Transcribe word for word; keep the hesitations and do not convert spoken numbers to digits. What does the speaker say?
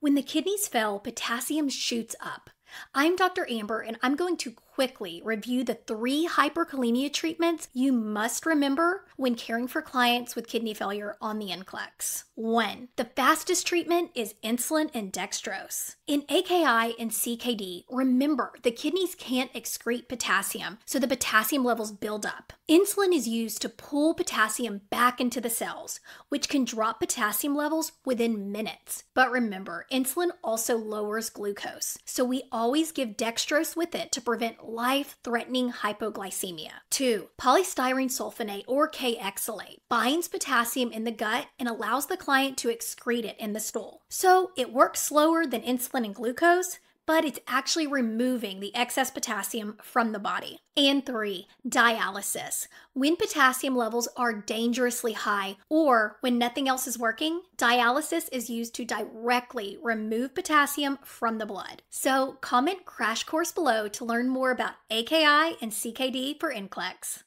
When the kidneys fail, potassium shoots up. I'm Doctor Amber, and I'm going to quickly review the three hyperkalemia treatments you must remember when caring for clients with kidney failure on the N C L E X. One, the fastest treatment is insulin and dextrose. In A K I and C K D, remember the kidneys can't excrete potassium, so the potassium levels build up. Insulin is used to pull potassium back into the cells, which can drop potassium levels within minutes. But remember, insulin also lowers glucose, so we always give dextrose with it to prevent life-threatening hypoglycemia. Two, polystyrene sulfonate or K-exalate binds potassium in the gut and allows the client to excrete it in the stool. So it works slower than insulin and glucose, but it's actually removing the excess potassium from the body. And three, dialysis. When potassium levels are dangerously high or when nothing else is working, dialysis is used to directly remove potassium from the blood. So comment Crash Course below to learn more about A K I and C K D for N C L E X.